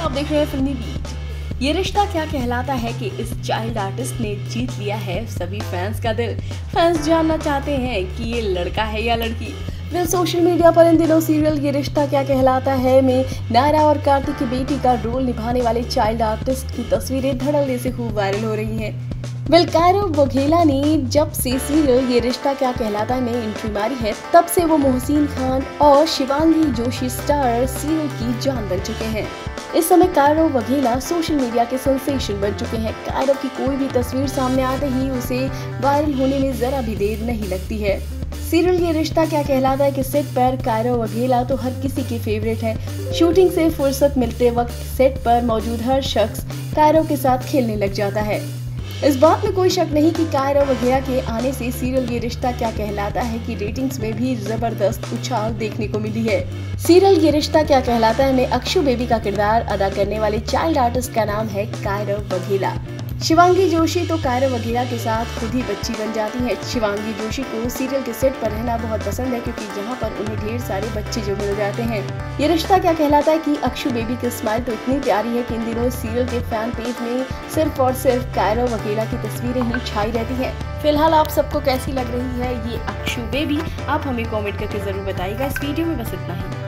आप देख रहे हैं फिल्मी बीट। ये रिश्ता क्या कहलाता है कि इस चाइल्ड आर्टिस्ट ने जीत लिया है सभी फैंस का दिल। फैंस जानना चाहते हैं कि ये लड़का है या लड़की। वे सोशल मीडिया पर इन दिनों सीरियल ये रिश्ता क्या कहलाता है में नायरा और कार्तिक की बेटी का रोल निभाने वाले चाइल्ड आर्टिस्ट की तस्वीरें धड़ल्ले से खूब वायरल हो रही हैं। कायरव वघेला ने जब से सीरियल ये रिश्ता क्या कहलाता है में एंट्री मारी है, तब से वो मोहसिन खान और शिवांगी जोशी स्टार सीरियल की जान बन चुके हैं। इस समय कायरव वघेला सोशल मीडिया के सेंसेशन बन चुके हैं। कायरव की कोई भी तस्वीर सामने आते ही उसे वायरल होने में जरा भी देर नहीं लगती है। सीरियल ये रिश्ता क्या कहलाता है कि सेट पर कायरव वघेला तो हर किसी की फेवरेट है। शूटिंग से फुर्सत मिलते वक्त सेट पर मौजूद हर शख्स कायरव के साथ खेलने लग जाता है। इस बात में कोई शक नहीं कि कायरव वघेला के आने से सीरियल ये रिश्ता क्या कहलाता है की रेटिंग्स में भी जबरदस्त उछाल देखने को मिली है। सीरियल ये रिश्ता क्या कहलाता है में अक्षु बेबी का किरदार अदा करने वाले चाइल्ड आर्टिस्ट का नाम है कायरव वघेला। शिवांगी जोशी तो कायरव वघेला के साथ खुद ही बच्ची बन जाती है। शिवांगी जोशी को सीरियल के सेट पर रहना बहुत पसंद है, क्योंकि यहाँ पर उन्हें ढेर सारे बच्चे जो मिल जाते हैं। ये रिश्ता क्या कहलाता है कि अक्षु बेबी की स्माइल तो इतनी प्यारी है कि इन दिनों सीरियल के फैन पेज में सिर्फ और सिर्फ कायरव वघेला की तस्वीरें ही छाई रहती है। फिलहाल आप सबको कैसी लग रही है ये अक्षु बेबी, आप हमें कॉमेंट करके जरूर बताइएगा। इस वीडियो में बस इतना ही।